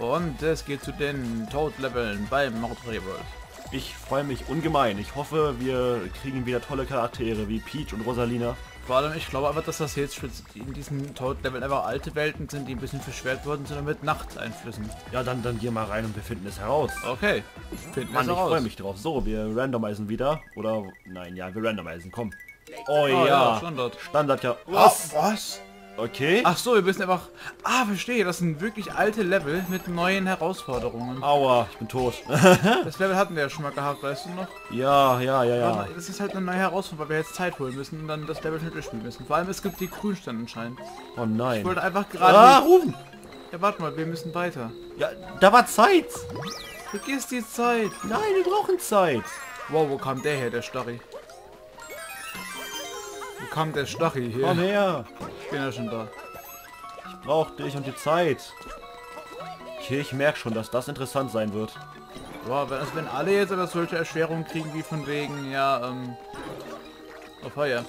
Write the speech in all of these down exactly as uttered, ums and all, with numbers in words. Und es geht zu den Toad-Leveln beim Nordrebel. Ich freue mich ungemein. Ich hoffe, wir kriegen wieder tolle Charaktere wie Peach und Rosalina. Vor allem, ich glaube aber, dass das jetzt in diesem Toad-Level einfach alte Welten sind, die ein bisschen verschwert wurden, sondern mit Nachteinflüssen. Ja, dann, dann geh mal rein und wir finden es heraus. Okay, finden wir es heraus. Ich freue mich drauf. So, wir randomisen wieder. Oder, nein, ja, wir randomisen, komm. Oh, oh ja. ja, Standard. Standard, ja. Was? Oh, was? Okay. Ach so, wir müssen einfach... Ah, verstehe, das sind wirklich alte Level mit neuen Herausforderungen. Aua, ich bin tot. Das Level hatten wir ja schon mal gehabt, weißt du noch? Ja, ja, ja, ja. Das ist halt eine neue Herausforderung, weil wir jetzt Zeit holen müssen und dann das Level schnell durchspielen müssen. Vor allem, es gibt die Grünstände anscheinend. Oh nein. Ich wollte einfach gerade... Ah, rufen! Ja, warte mal, wir müssen weiter. Ja, da war Zeit! Vergiss die Zeit! Nein, wir brauchen Zeit! Wow, wo kam der her, der Starri? Wo kam der Starri hier? Komm her! Ich bin ja schon da. Ich brauche dich und die Zeit. Okay, ich merke schon, dass das interessant sein wird. Boah, wenn, also wenn alle jetzt aber solche Erschwerungen kriegen wie von wegen, ja, ähm... auf Feuer.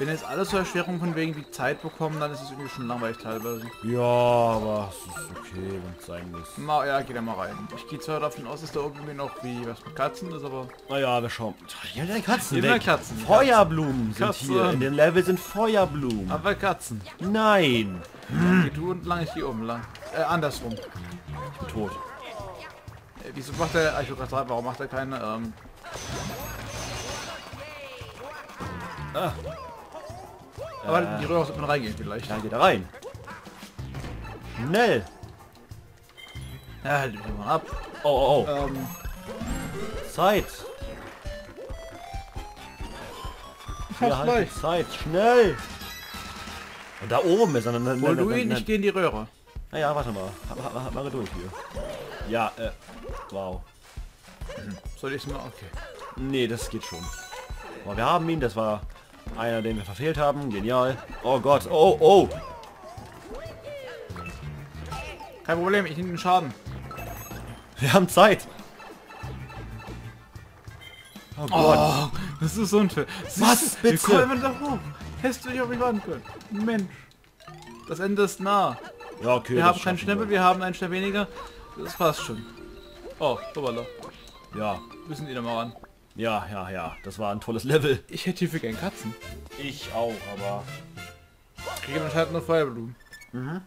Wenn jetzt alle so Erschwerungen von wegen die Zeit bekommen, dann ist es irgendwie schon langweilig teilweise. Ja, aber es ist okay, wenn es sein muss. Na ja, geht da mal rein. Ich gehe zwar davon aus, dass da irgendwie noch wie was mit Katzen ist, aber... Naja, wir schauen. Ja, die Katzen weg. Katzen. Feuerblumen Katzen. sind hier. In dem Level sind Feuerblumen. Aber Katzen. Nein. Hm. Geh du und lang, ich hier oben lang. Äh, andersrum. Ich bin tot. Äh, wieso macht der... Ich wollte gerade sagen, warum macht er keine... Ähm... Ah. Aber äh, die Röhre sollte man reingehen vielleicht. Dann geht da rein. Schnell! Ja, halt mich mal ab. Oh, oh, oh. Ähm. Zeit! Ja, halt die Zeit, schnell! Und da oben ist er. Wollen du ihn nicht gehen, die Röhre? Naja, warte mal. Mach durch hier. Ja, äh. Wow. Soll ich mal? Okay. Nee, das geht schon. Aber wir haben ihn, das war... Einer, den wir verfehlt haben. Genial. Oh Gott. Oh, oh. Kein Problem, ich nehme den Schaden. Wir haben Zeit. Oh Gott. Oh, das ist unfair. Was? Bitte? Wie kommen wir da hoch? Hättest du dich auf mich warten können? Mensch. Das Ende ist nah. Ja, okay. Wir haben keinen Schnäppel, wir haben einen Schnell weniger. Das passt schon. Oh, Dobala. Ja. Müssen die da mal ran. Ja, ja, ja. Das war ein tolles Level. Ich hätte hierfür gern Katzen. Ich auch, aber... Kriegen wir halt nur Feuerblumen. Mhm.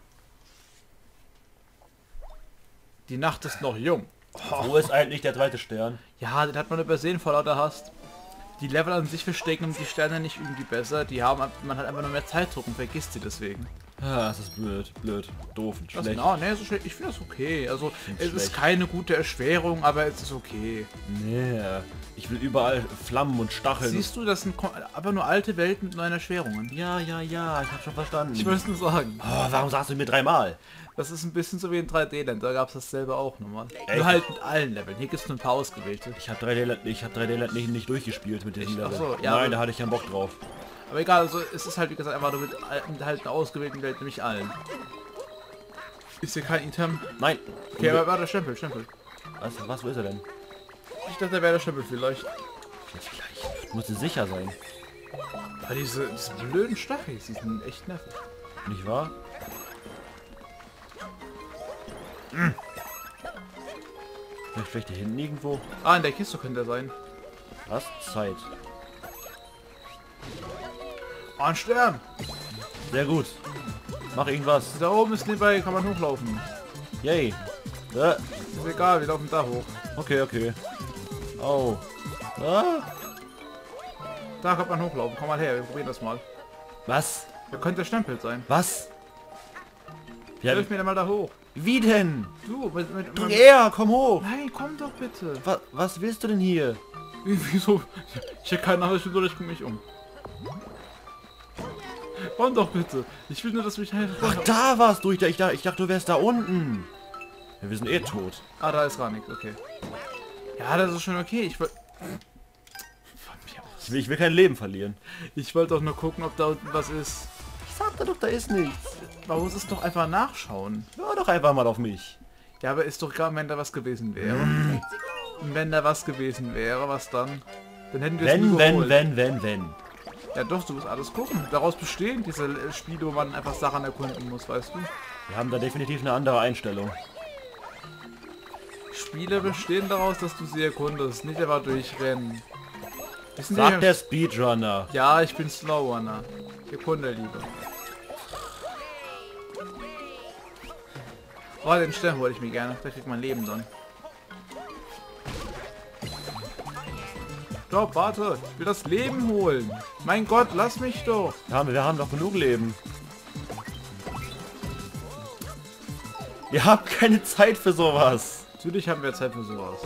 Die Nacht ist noch jung. Oh. Wo ist eigentlich der zweite Stern? Ja, den hat man übersehen vor lauter Hast. Die Level an sich verstecken und die Sterne nicht irgendwie besser. Die haben... Man hat einfach nur mehr Zeitdruck und vergisst sie deswegen. Ah, das ist blöd, blöd, doof und schlecht. Das, no, nee, so schlecht. Ich finde das okay. Also, Find's es schlecht. Ist keine gute Erschwerung, aber es ist okay. Nee, ich will überall Flammen und Stacheln. Siehst du, das sind aber nur alte Welten mit neuen Erschwerungen. Ja, ja, ja, ich habe schon verstanden. Ich wollte es nur sagen. Oh, warum sagst du mir dreimal? Das ist ein bisschen so wie in drei D Land, da gab es das selber auch nochmal. Nur halt mit allen Leveln, hier gibt es nur ein paar ausgewählte. Ich habe drei D Land, ich hab drei D Land nicht, nicht durchgespielt mit diesem Level. So, ja, nein, da hatte ich keinen Bock drauf. Aber egal, also es ist halt wie gesagt einfach nur mit, mit halt einer ausgewählten Welt, nämlich allen. Ist hier kein Item? Nein. Okay, aber war der Stempel, Stempel. Was, was, wo ist er denn? Ich dachte, da wäre der Stempel vielleicht. Vielleicht. Musste sicher sein. Aber diese, diese blöden Stachis, die sind echt nervig. Nicht wahr? Hm. Vielleicht hier hinten irgendwo. Ah, in der Kiste könnte er sein. Was? Zeit. Ein Stern! Sehr gut. Mach irgendwas. Da oben ist nebenbei, kann man hochlaufen. Yay. Äh. Ist egal, wir laufen da hoch. Okay, okay. Oh. Ah. Da kann man hochlaufen. Komm mal her, wir probieren das mal. Was? Da könnte der Stempel sein. Was? Ja, hilf mir da mal da hoch. Wie denn? Du, mit, mit, mit er, komm hoch! Nein, komm doch bitte! Was, was willst du denn hier? Wieso? Ich habe keine Ahnung, ich gucke mich um. Komm doch bitte. Ich will nur, dass du mich helfen. Ach, da warst du. Ich dachte, ich dachte, du wärst da unten. Ja, wir sind eh tot. Ah, da ist gar nichts. Okay. Ja, das ist schon okay. Ich wollte... Ich will, ich will kein Leben verlieren. Ich wollte doch nur gucken, ob da unten was ist. Ich sagte doch, da ist nichts. Man muss es doch einfach nachschauen. Hör doch einfach mal auf mich. Ja, aber ist doch gar, wenn da was gewesen wäre. Hm. Wenn da was gewesen wäre, was dann? Dann hätten wir es nie geholt. Wenn, wenn, wenn, wenn, wenn. Ja doch, du musst alles gucken. Daraus bestehen diese Spiele, wo man einfach Sachen erkunden muss, weißt du? Wir haben da definitiv eine andere Einstellung. Spiele bestehen daraus, dass du sie erkundest, nicht aber durchrennen. Sagt der Speedrunner. Ja, ich bin Slowrunner. Erkunde lieber. Oh, den Stern wollte ich mir gerne. Da kriegt mein Leben dann. Stopp, warte. Ich will das Leben holen. Mein Gott, lass mich doch. Ja, wir haben doch genug Leben. Ihr habt keine Zeit für sowas. Natürlich haben wir Zeit für sowas.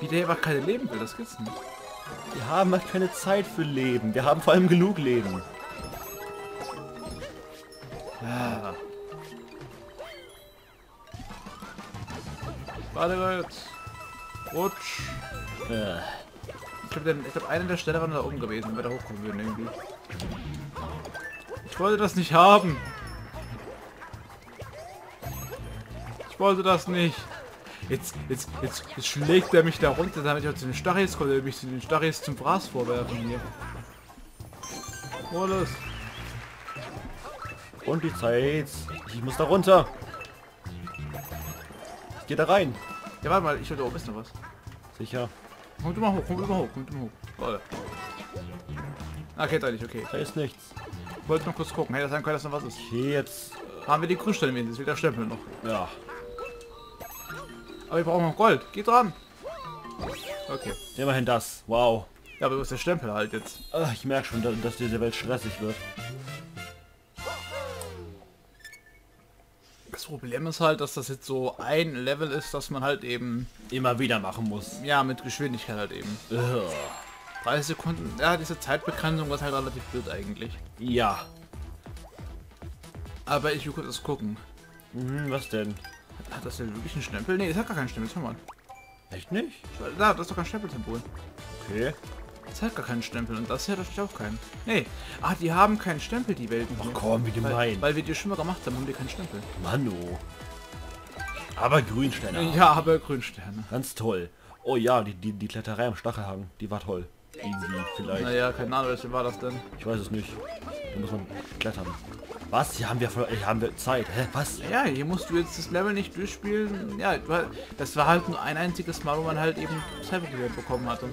Wie der einfach keine Leben will, das gibt's nicht. Wir haben halt keine Zeit für Leben. Wir haben vor allem genug Leben. Ah. Warte, Leute. Rutsch. Ja. Ich glaube, glaub, eine der Stelle war da oben gewesen, wenn wir da hochkommen würden irgendwie. Ich wollte das nicht haben. Ich wollte das nicht. Jetzt, jetzt, jetzt, jetzt schlägt er mich da runter, damit ich auch zu den Stachels komme, damit ich zu den Stachels zum Fraß vorwerfen hier. Alles. Und die Zeit. Ich muss da runter. Ich geh da rein. Ja, warte mal, ich wollte oben ist noch was. Sicher. Kommt immer hoch, kommt immer hoch, kommt immer hoch. Warte. Ah, geht eigentlich, okay. Da ist nichts. Ich wollte noch kurz gucken. Hätte das sein können, dass noch was ist. Okay, jetzt haben wir die Grünstellen wenigstens. Wieder Stempel noch. Ja. Aber wir brauchen noch Gold. Geht dran. Okay. Immerhin das. Wow. Ja, aber wo ist der Stempel halt jetzt? Ach, ich merke schon, dass, dass diese Welt stressig wird. Das Problem ist halt, dass das jetzt so ein Level ist, dass man halt eben immer wieder machen muss. Ja, mit Geschwindigkeit halt eben. Ugh. dreißig Sekunden. Ja, diese Zeitbegrenzung war halt relativ blöd eigentlich. Ja. Aber ich will kurz das gucken. Mhm, was denn? Hat das denn wirklich einen Stempel? Ne, es hat gar keinen Stempel, schau mal. Echt nicht? Da, das ist doch kein Stempelsymbol. Okay. Das hat gar keinen Stempel und das hier hat auch keinen. Nee. Ach, die haben keinen Stempel, die Welten. Ach komm, wie gemein. Weil, weil wir die schon mal gemacht haben, haben wir keinen Stempel. Manu. Aber Grünsterne. Ja, aber Grünsterne. Ganz toll. Oh ja, die, die, die Kletterei am Stachelhang, die war toll. Irgendwie vielleicht. Naja, keine Ahnung, welche war das denn? Ich weiß es nicht. Da muss man klettern. Was? Hier haben wir, hier haben wir Zeit. Hä? Was? Ja, hier musst du jetzt das Level nicht durchspielen. Ja, das war halt nur ein einziges Mal, wo man halt eben Cybergeld bekommen hatte.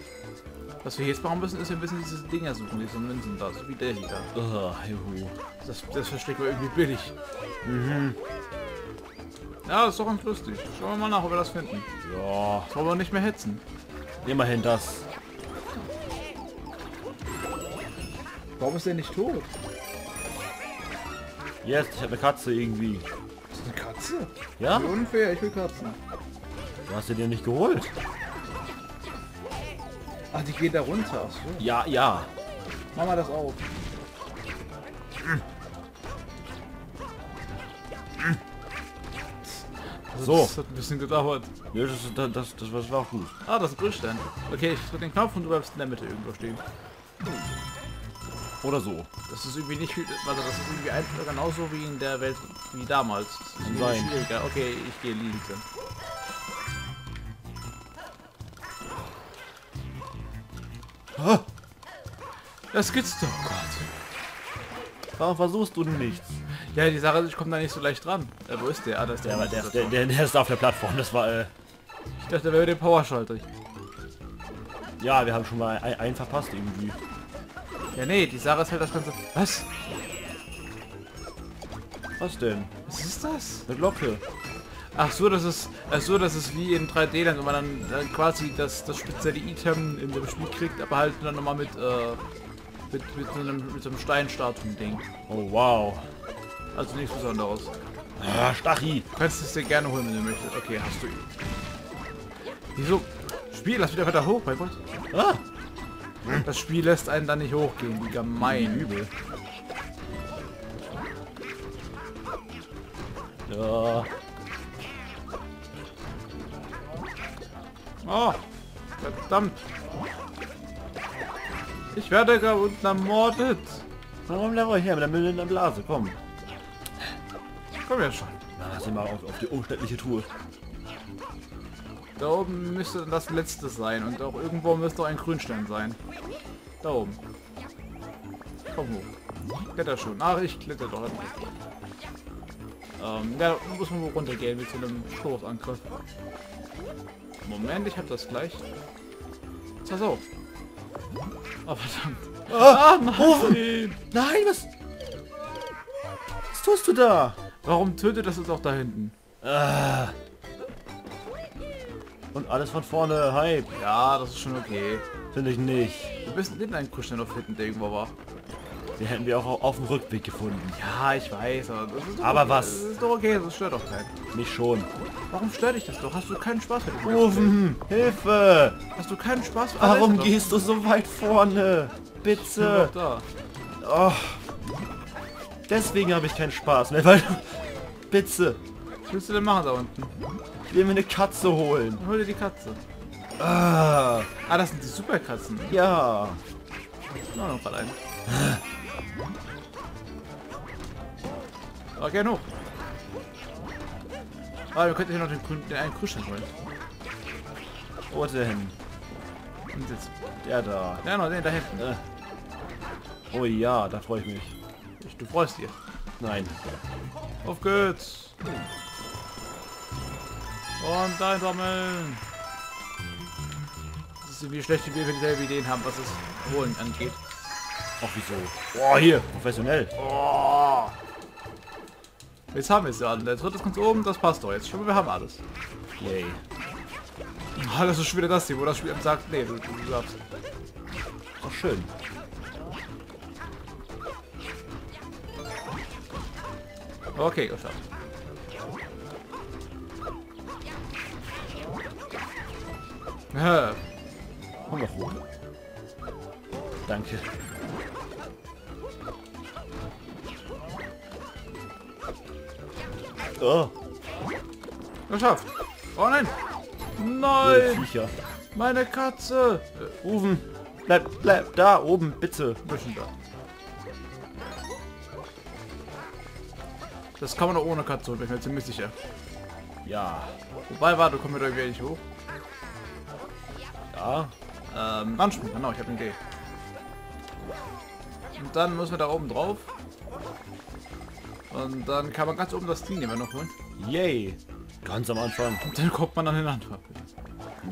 Was wir jetzt machen müssen, ist wir müssen diese Dinger suchen, diese Münzen da, so wie der hier da. Oh, juhu. Das, das versteckt man irgendwie billig. Mhm. Ja, das ist doch ganz lustig. Schauen wir mal nach, ob wir das finden. Ja. Das wollen wir nicht mehr hetzen. Immerhin das. Warum ist der nicht tot? Jetzt, yes, ich habe eine Katze irgendwie. Ist eine Katze? Ja? Wie unfair, ich will Katzen. Du hast sie dir nicht geholt. Ach, die geht da runter. So. Ja, ja. Mach mal das auf. Das so. Das hat ein bisschen gedauert. Ja, das, das, das, das, das war auch gut. Ah, das ist ein Grünstein. Okay, ich drück den Knopf und du bleibst in der Mitte irgendwo stehen. Oder so. Das ist irgendwie nicht viel, also das ist irgendwie einfach genauso wie in der Welt wie damals. Das ist Nein. Schwieriger. Okay, ich gehe liegen. Ah. Das gibt's doch. Oh Gott. Warum versuchst du denn nichts? Ja, die Sache ist, ich komme da nicht so leicht dran. Äh, wo ist der? Ah, da ist der. Ja, aber der, der, der, der ist auf der Plattform. Das war, äh... Ich dachte, der wäre den Powerschalter. Ja, wir haben schon mal einen, einen verpasst irgendwie. Ja, nee, die Sache ist halt das Ganze... Was? Was denn? Was ist das? Eine Glocke. Ach so, das ist... Ach so, das ist wie in drei D-Land, wo man dann, dann quasi das, das spezielle Item in dem Spiel kriegt, aber halt dann nochmal mit, äh, mit, mit, mit, einem, mit so einem Steinstatuen-Ding. Oh, wow. Also nichts Besonderes. Ah, Stachi. Du kannst es dir gerne holen, wenn du möchtest. Okay, hast du ihn. Wieso? Spiel, lass wieder weiter hoch, mein Gott. Ah! Das Spiel lässt einen dann nicht hochgehen, wie gemein. Übel. Ja. Oh, verdammt. Ich werde gar unten ermordet. Warum laufen wir her mit der Müll in der Blase? Komm. Komm ja schon. Na, sind wir auf, auf die umständliche Tour. Da oben müsste das letzte sein und auch irgendwo müsste auch ein Grünstein sein. Da oben. Komm hoch. Kletter schon. Ach, ich kletter doch. Ähm, ja, muss man wohl runtergehen mit so einem Stoßangriff. Moment, ich hab das gleich. Ist das so? Oh, verdammt. Ah, oh, nein, was? Was tust du da? Warum tötet das uns auch da hinten? Ah. Und alles von vorne, Hype. Ja, das ist schon okay. Finde ich nicht. Wir müssen den einen Kuscheln auf hinten, der irgendwo war. Den hätten wir auch auf dem Rückweg gefunden. Ja, ich weiß. Aber, das ist aber okay. Was? Das ist doch okay, das stört doch keinen. Nicht schon. Warum stört dich das doch? Hast du keinen Spaß mit dem Ofen? Hilfe! Hast du keinen Spaß? Warum gehst du so weit vorne? Bitte! Da. Oh. Deswegen habe ich keinen Spaß mehr, weil... Bitte! Was willst du denn machen da unten? Ich will mir eine Katze holen. Hol dir die Katze. Ah, ah das sind die Superkatzen. Ja. Ich mach noch mal einen. Ah, gerne hoch. Ah, wir könnten hier noch den, den einen Kuscheln holen. Wo ist der hin? Und jetzt? Der da. Ja, noch den da hinten. Äh. Oh ja, da freue ich mich. Ich, du freust dich. Nein. Auf geht's. Und einsammeln. Das ist wie schlecht wir dieselben Ideen haben, was es holen angeht. Ach wieso? Oh, hier, professionell. Oh. Jetzt haben wir es ja alle. Der dritte ist ganz oben, das passt doch jetzt. Schon wir haben alles. Yay. Oh, das ist schon wieder das hier, wo das Spiel sagt, nee, du, du darfst. Ach schön. Okay, geschafft. Und noch hoch. Danke. Oh. Geschafft. Oh nein. Nein. Viecher. Meine Katze. Äh, Ofen. Bleib, bleib da oben, bitte. Bisschen da. Das kann man auch ohne Katze holen, bin ich mir ziemlich sicher. Ja. Wobei, warte, kommen wir da irgendwie nicht hoch. Ja. Ähm, Anspruch, genau, ich habe eine Idee. Und dann müssen wir da oben drauf. Und dann kann man ganz oben das Team immer noch holen. Yay! Ganz am Anfang. Und dann kommt man dann den Anfang.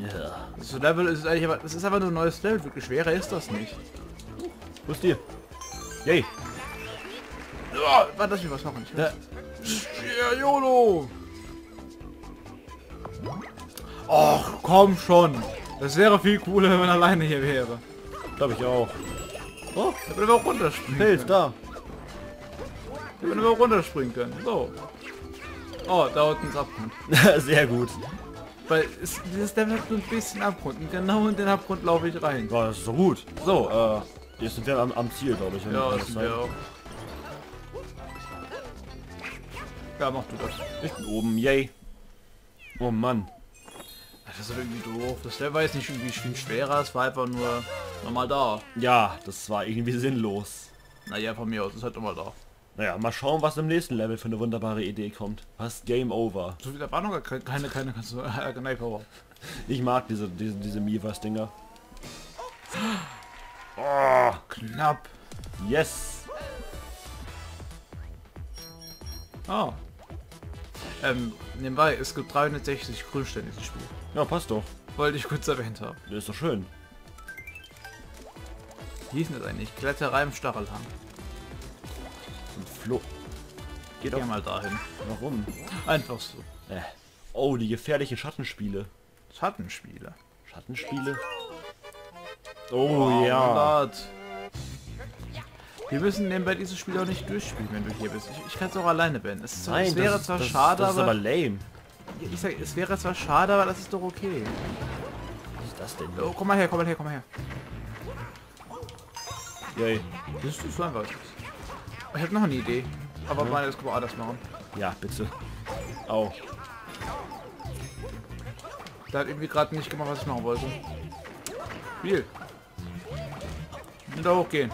Ja. Das Level ist eigentlich aber. Das ist aber nur ein neues Level, wirklich schwerer ist das nicht. Wo ist dir? Yay! Oh, warte, lass mich was machen. Ich ja. Ja, YOLO! Och, komm schon! Das wäre viel cooler, wenn man alleine hier wäre. Glaube ich auch. Oh, da würden wir auch runterspringen. Hilf, da. Da würden wir auch runterspringen können. So. Oh, da unten ist Abgrund. Sehr gut. Weil es, dieses Level hat so ein bisschen Abgrund. Und genau in den Abgrund laufe ich rein. Boah, das ist so gut. So, äh, jetzt sind wir am, am Ziel, glaube ich. Ja, das sind wir auch. Ja, mach du das. Ich bin oben, yay. Oh Mann. Das ist irgendwie doof. Das Level war jetzt nicht irgendwie viel schwerer, es war einfach nur nochmal da. Ja, das war irgendwie sinnlos. Naja, von mir aus, ist halt nochmal da. Naja, mal schauen, was im nächsten Level für eine wunderbare Idee kommt. Was? Game over. So viel, da war noch keine, keine, keine, keine Power. Ich mag diese, diese, diese Miiverse-Dinger. Oh, knapp. Yes. Ah. Ähm, nebenbei, es gibt dreihundertsechzig Grünstände im Spiel. Ja, passt doch. Wollte ich kurz erwähnt haben. Das ist doch schön. Wie hieß denn das eigentlich? Kletterei im Stachelhang. Und Flo. Geht doch mal dahin. Warum? Einfach so. Äh. Oh, die gefährlichen Schattenspiele. Schattenspiele? Schattenspiele? Oh, oh ja. Gott. Wir müssen nebenbei dieses Spiel auch nicht durchspielen, wenn du hier bist. Ich, ich kann es auch alleine beenden. Es, ist, Nein, es wäre das, zwar das, schade, das ist aber... lame. Ich sag, es wäre zwar schade, aber das ist doch okay. Was ist das denn? Oh, komm mal her, komm mal her, komm mal her. Yay. Das ist so einfach. Ich habe noch eine Idee. Aber mhm. meine, das können wir anders machen. Ja, bitte. Au. Da hat irgendwie gerade nicht gemacht, was ich machen wollte. Spiel. Und da hochgehen.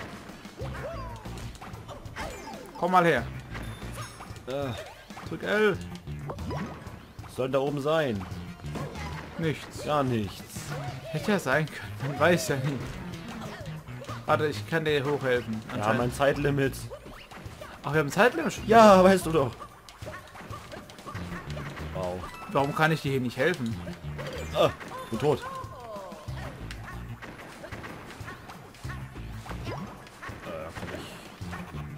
Komm mal her. Äh. Drück L. Soll da oben sein? Nichts. Gar nichts. Hätte ja sein können. Man weiß ja nicht. Warte, ich kann dir hochhelfen. Ja, mein Zeitlimit. Ach, wir haben ein Zeitlimit schon? Ja, weißt du doch. Wow. Warum kann ich dir hier nicht helfen? Ah, bin tot.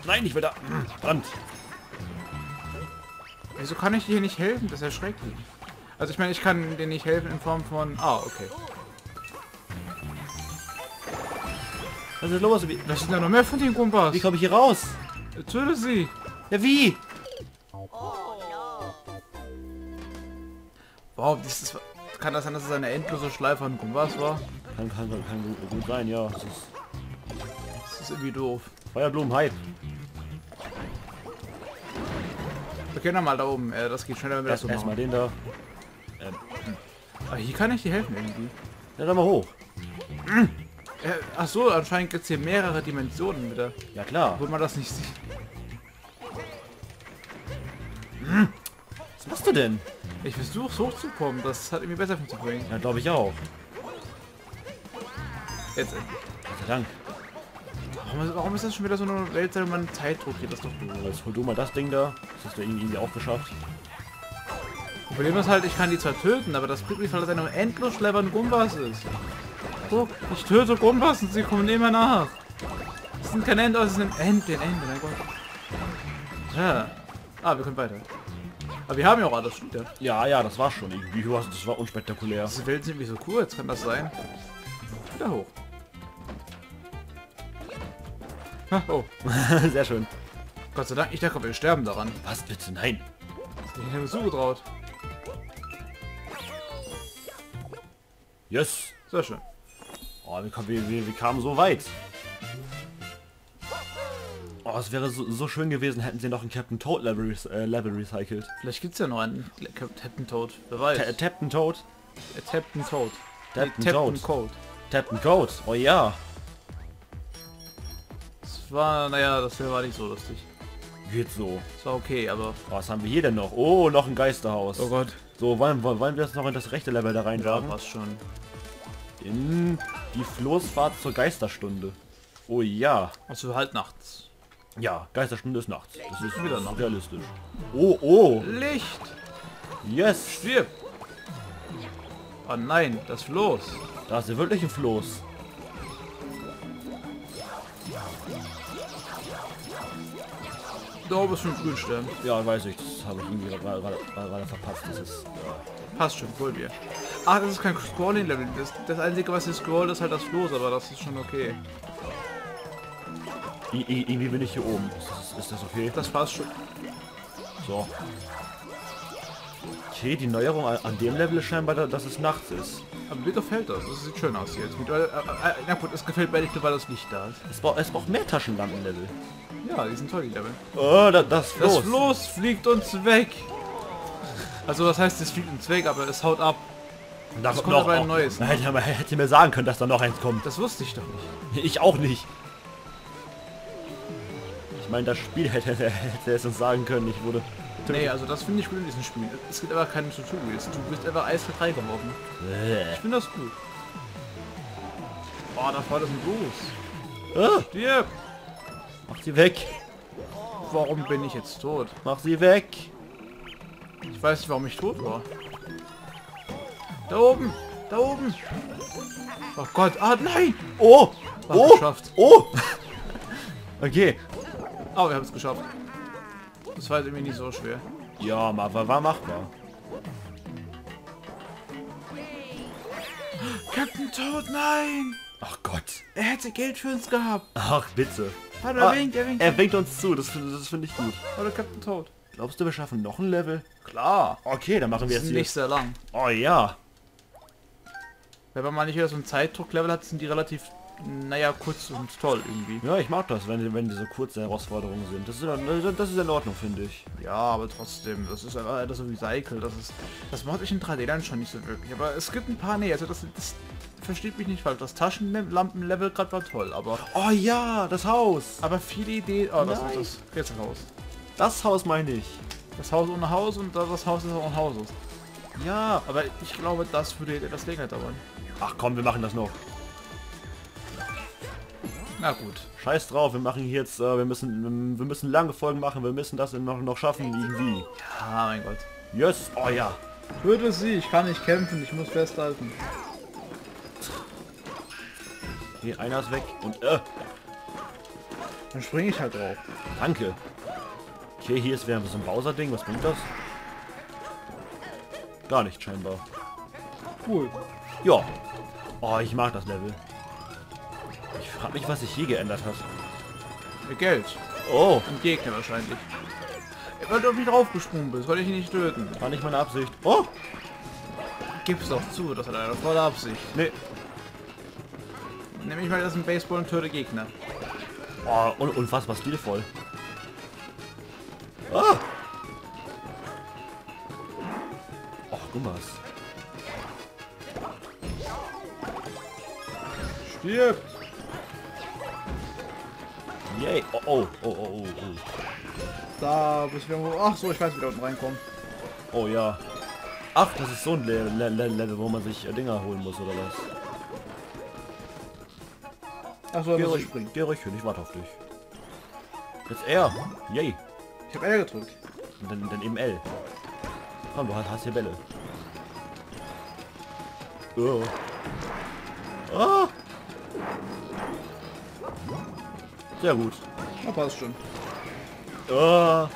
Nein, ich will da... Brand. Wieso kann ich dir hier nicht helfen? Das ist ja schrecklich. Also ich meine, ich kann dir nicht helfen in Form von... Ah, okay. Was ist los? Was sind da noch mehr von den Gumpas? Wie komme ich hier raus? Töte sie. Ja, wie? Wow, das ist... Kann das sein, dass es eine endlose Schleife an Gumpas war? Kann, kann, kann, kann gut sein, ja. Das ist, das ist irgendwie doof. Feuerblumen-Hype. Wir können nochmal da oben. Äh, das geht schneller, wenn wir das so machen. Erstmal den da. Ähm. Aber hier kann ich dir helfen irgendwie. Ja, dann mal hoch. Mhm. Äh, ach so, anscheinend gibt es hier mehrere Dimensionen wieder. Ja klar. Obwohl man das nicht sieht. Mhm. Was machst du denn? Ich versuch's hochzukommen. Das hat irgendwie besser funktioniert. Ja, glaube ich auch. Jetzt. Gott sei Dank. Warum ist das schon wieder so eine Welt, wenn man Zeitdruck geht? Das doch doof. Jetzt hol du mal das Ding da. Das hast du irgendwie auch geschafft. Das Problem ist halt, ich kann die zwar töten, aber das bringt mich, weil das eine endlos schleppern Gumbas ist. Guck, ich töte Gumbas und sie kommen immer nach. Das sind kein Ende, das sind ein Ende, ein Ende, mein Gott. Tja. Ah, wir können weiter. Aber wir haben ja auch alles schon wieder. Ja, ja, das war schon irgendwie. Das war unspektakulär. Diese Welten sind irgendwie so kurz, kann das sein? Wieder hoch. Oh. Sehr schön. Gott sei Dank, ich dachte, wir sterben daran. Was bitte? Nein. Ich habe mir zugetraut. Yes. Sehr schön. Oh, wir, wir, wir, wir kamen so weit. Oh, es wäre so, so schön gewesen, hätten sie noch einen Captain Toad Level, äh, Level recycelt. Vielleicht gibt es ja noch einen Captain Toad. Wer weiß. Ta Captain Toad? Äh, Captain Toad. Captain Toad. Captain Toad. Captain Toad. Oh ja. War, naja, das war nicht so lustig. Geht so. Ist okay, aber... Was haben wir hier denn noch? Oh, noch ein Geisterhaus. Oh Gott. So, wollen, wollen wir jetzt noch in das rechte Level da reinwagen? Ja, passt schon. In die Floßfahrt zur Geisterstunde. Oh ja. Also halt nachts. Ja, Geisterstunde ist nachts. Das ist wieder nachts. Realistisch. Oh, oh. Licht. Yes. Stirb. Oh nein, das Floß. Da ist ja wirklich ein Floß. Da oben ist schon ein Grünstern. Ja, weiß ich. Das habe ich irgendwie gerade verpasst. Das ist... Ja. Passt schon, wohl wir. Ach, das ist kein Scrolling-Level. Das, das Einzige, was ich scroll, ist halt das Floß, aber das ist schon okay. I, I, irgendwie bin ich hier oben. Ist das, ist das okay? Das passt schon. So. Okay, die Neuerung an dem Level ist scheinbar, dass es nachts ist. Aber mir gefällt das. Das sieht schön aus jetzt. Mit, äh, äh, na gut, es gefällt mir nicht, weil das Licht da ist. Es braucht, es braucht mehr Taschenlampen-Level. Ja, die sind toll, die Level. Oh, da, das Floß. Das Floß fliegt uns weg. Also das heißt, es fliegt uns weg, aber es haut ab. Das kommt noch, aber ein neues. Nein, hätte, hätte mir sagen können, dass da noch eins kommt. Das wusste ich doch nicht. Ich auch nicht. Ich meine, das Spiel hätte, hätte es uns sagen können. Ich wurde... Nee, also das finde ich gut in diesem Spiel. Es gibt aber keinen Tutorials. Du bist einfach eiskalt reingeworfen. Ich finde das gut. Oh, da war das ein Blues. Ah. Stirb! Mach sie weg! Warum bin ich jetzt tot? Mach sie weg! Ich weiß nicht, warum ich tot war. Da oben! Da oben! Oh Gott! Ah, nein! Oh! War oh! Geschafft. Oh! Okay. Aber oh, wir haben es geschafft. Das war jetzt irgendwie nicht so schwer. Ja, aber war machbar. Captain Toad, nein! Ach Gott. Er hätte Geld für uns gehabt. Ach, bitte. Hat er, ah, winkt, er, winkt, er winkt uns zu, das, das finde ich gut. Oder Captain Toad. Glaubst du, wir schaffen noch ein Level? Klar. Okay, dann machen das wir jetzt hier. Nicht sehr lang. Oh ja. Wenn man mal nicht wieder so ein Zeitdruck-Level hat, sind die relativ... Naja, kurz und toll irgendwie. Ja, ich mag das, wenn, wenn diese kurze Herausforderungen sind. Das ist, das ist in Ordnung, finde ich. Ja, aber trotzdem, das ist einfach das Recycle. Das ist, das mochte ich in drei D dann schon nicht so wirklich. Aber es gibt ein paar, nee, also das, das versteht mich nicht falsch. Das Taschenlampen-Level gerade war toll, aber... Oh ja, das Haus! Aber viele Ideen... Oh, das ist das Rätselhaus. Das Haus meine ich. Das Haus ohne Haus und das Haus, das auch ohne Haus ist. Ja, aber ich glaube, das würde etwas länger dauern. Ach komm, wir machen das noch. Na gut. Scheiß drauf, wir machen jetzt, äh, wir müssen wir müssen lange Folgen machen, wir müssen das noch, noch schaffen, irgendwie. Ja, mein Gott. Yes, oh ja. Töte sie, ich kann nicht kämpfen, ich muss festhalten. Okay, einer ist weg und äh. dann springe ich halt drauf. Danke. Okay, hier ist wieder so ein Bowser-Ding, was bringt das? Gar nicht scheinbar. Cool. Ja. Oh, ich mag das Level. Ich frage mich, was sich hier geändert hat. Geld. Oh. Ein Gegner wahrscheinlich. Weil du auf mich draufgesprungen bist, wollte ich ihn nicht töten. War nicht meine Absicht. Oh! Gib's doch zu, das hat eine volle Absicht. Nee. Nämlich mal das ein Baseball und töte Gegner. Oh, un unfassbar stilvoll. Ah! Och, Gummas. Stirbt! Yay! Oh, oh, oh, oh, oh. Da bist du irgendwo... Ach so, ich weiß, wie da unten reinkommen. Oh ja. Ach, das ist so ein Le Le Le Level, wo man sich äh, Dinger holen muss, oder was? Ach so, geh ruhig, geh ruhig hin, ich warte auf dich. Jetzt R. Yay. Ich habe L gedrückt. Dann, dann eben L. Komm, du hast hier Bälle. Oh. Ah. Sehr gut. Na, passt schon. Oh.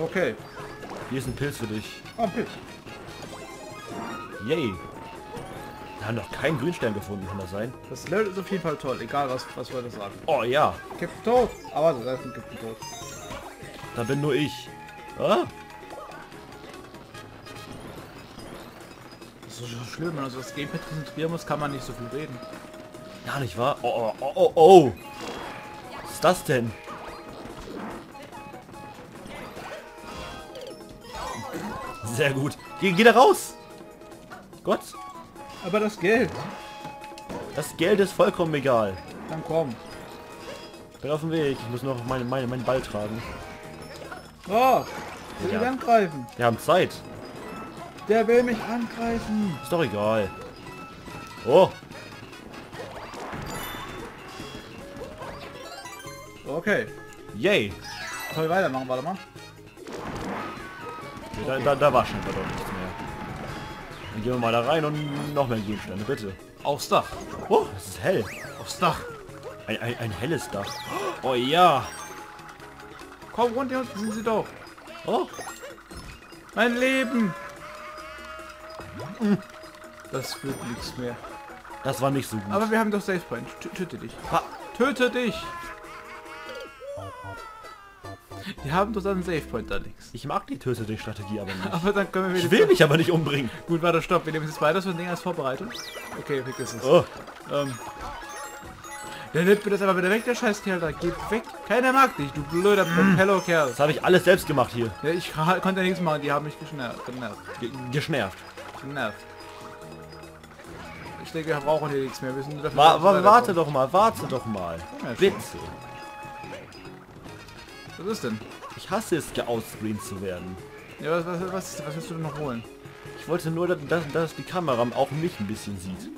Okay. Hier ist ein Pilz für dich. Ah, ein Pilz. Yay. Wir haben noch keinen Grünstern gefunden, kann das sein? Das Level ist auf jeden Fall toll, egal was, was wir das sagen. Oh ja. Kippt tot. Aber das heißt ein Kippt tot. Da bin nur ich. Ah. Das ist so schlimm, wenn man so das Gamepad konzentrieren muss, kann man nicht so viel reden. Ja, nicht wahr? Oh, oh, oh, oh. Was ist das denn? Sehr gut. Geh, geh da raus! Gott. Aber das Geld. Das Geld ist vollkommen egal. Dann komm. Ich bin auf dem Weg. Ich muss noch meinen meine, meine Ball tragen. Oh, will ja. Ich angreifen. Wir haben Zeit. Der will mich angreifen. Ist doch egal. Oh. Okay. Yay. Soll ich weitermachen? Warte mal. Okay. Da, da, da war schon wieder nichts mehr. Dann gehen wir mal da rein und noch mehr Gegenstände, bitte. Aufs Dach. Oh, es ist hell. Aufs Dach. Ein, ein, ein helles Dach. Oh ja. Komm runter, sind sie doch. Oh. Mein Leben. Das wird nichts mehr. Das war nicht so gut. Aber wir haben doch Safe Point. Töte dich. Ha. Töte dich! Wir haben doch einen Safe Point, Alex. Ich mag die Töte dich Strategie aber nicht. Aber dann können wir ich will mich aber nicht umbringen. Gut, warte, stopp. Wir nehmen jetzt weiter, so ein Ding als Vorbereitung. Okay, weg ist es. Oh. Ähm. Der nimmt mir das aber wieder weg, der scheiß Kerl da. Geht weg. Keiner mag dich, du blöder Propello-Kerl. Das habe ich alles selbst gemacht hier. Ja, ich konnte ja nichts machen. Die haben mich geschnervt. Genervt. Ge geschnervt. Genervt. Ich denke, wir brauchen hier nichts mehr. Wir sind dafür wa wa warte doch mal, warte doch mal. Ja, bitte. Was ist denn? Ich hasse es, geoutscreent zu werden. Ja, was, was, was, was willst du denn noch holen? Ich wollte nur, dass, dass die Kamera auch mich ein bisschen sieht.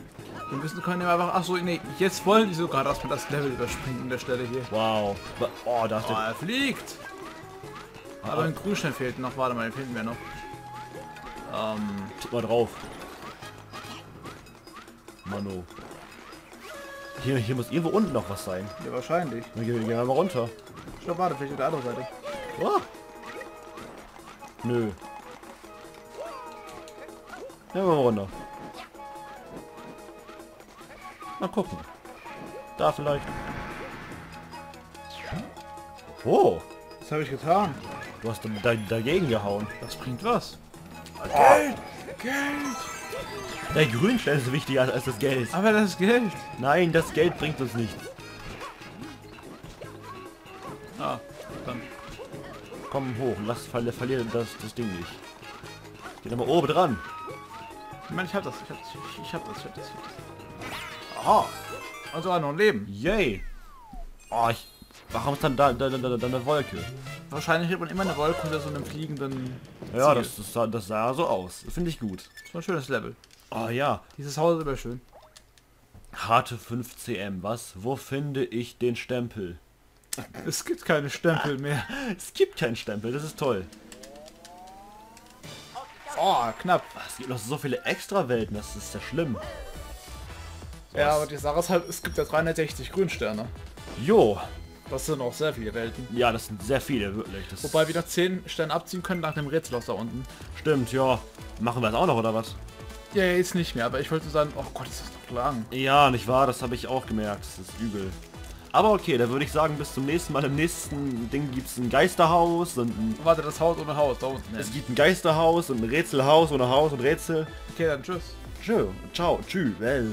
Wir müssen können ja einfach... Achso, nee, jetzt wollen die sogar, dass man das Level überspringt an der Stelle hier. Wow. Oh, da ist oh, er fliegt. Ah, aber ein Grünstein fehlt noch. Warte mal, den finden wir noch. Ähm, tipp mal drauf. Mano. Hier, hier muss irgendwo unten noch was sein. Ja, wahrscheinlich. Dann gehen wir mal runter. Ich glaube, warte, vielleicht auf der anderen Seite. Oh. Nö. Ja, mal runter. Mal gucken. Da vielleicht. Oh. Was habe ich getan? Du hast da, dagegen gehauen. Das bringt was. Geld! Oh. Geld! Der Grünstein ist wichtiger als, als das Geld. Aber das Geld? Nein, das Geld bringt uns nichts. Ah, dann. Komm hoch, lass ver verlieren das, das Ding nicht. Geht aber oben dran. Ich meine, ich hab das, ich hab das, ich hab das, ich hab das. Aha. Also auch noch ein Leben. Yay. Oh, ich... Warum ist dann da, da, da, da, da eine Wolke? Wahrscheinlich hat man immer eine Wolke unter so einem fliegenden... Ziel. Ja, das, das, sah, das sah so aus. Finde ich gut. Das war ein schönes Level. Ah ja. Dieses Haus ist immer schön. Harte fünf Zentimeter, was? Wo finde ich den Stempel? Es gibt keine Stempel mehr. Es gibt keinen Stempel, das ist toll. Oh, knapp. Es gibt noch so viele Extrawelten, das ist ja schlimm. So, ja, aber die Sache ist halt, es gibt ja dreihundertsechzig Grünsterne. Jo. Das sind auch sehr viele Welten. Ja, das sind sehr viele, wirklich. Das Wobei wir noch zehn Sterne abziehen können nach dem Rätsel aus da unten. Stimmt, ja. Machen wir das auch noch, oder was? Ja, jetzt nicht mehr, aber ich wollte sagen, oh Gott, ist das doch lang. Ja, nicht wahr, das habe ich auch gemerkt, das ist übel. Aber okay, da würde ich sagen, bis zum nächsten Mal. Im nächsten Ding gibt es ein Geisterhaus und ein... Warte, das Haus ohne Haus, da unten. Es gibt ein Geisterhaus und ein Rätselhaus ohne Haus und Rätsel. Okay, dann tschüss. Tschö, ciao, tschüss, well.